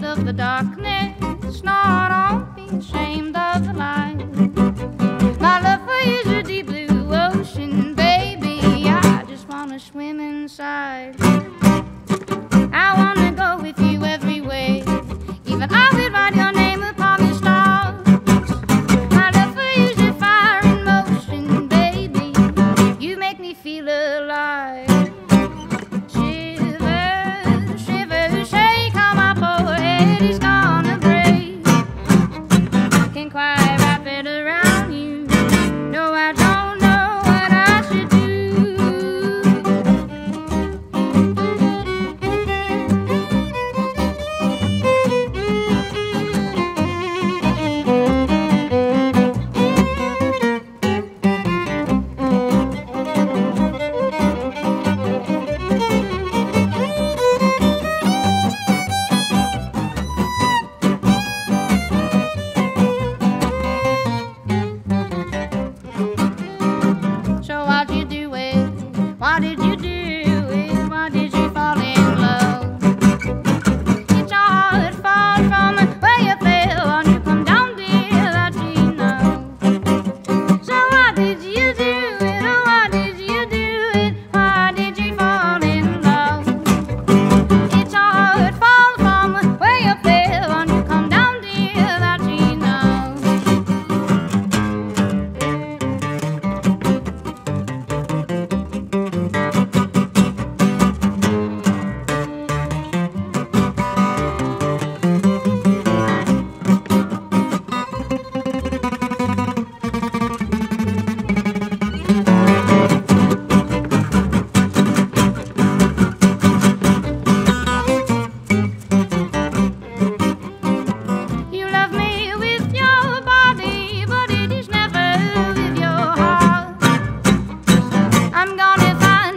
Of the darkness, nor don't be ashamed of the light. My love for you is your deep blue ocean, baby. I just wanna swim inside. I wanna go with you every way. Even I would write your name upon the stars. My love for you is your fire in motion, baby. You make me feel alive. Why did you do it? Why did you fall in love? Did your heart fall from where you fell? Won't you come down, dear, that you know? So why did you do it? Oh, why did you do it? Why did you fall in love? Did your heart fall from where you fell? Won't you come down, dear, that you know?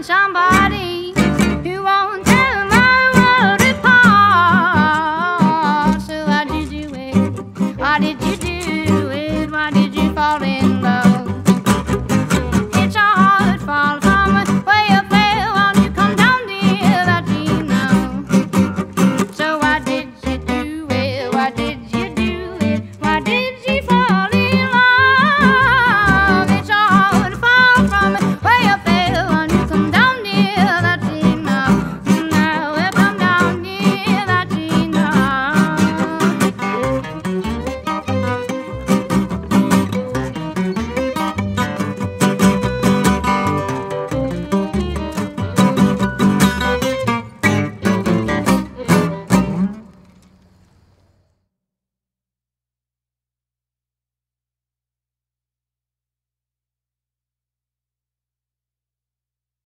Somebody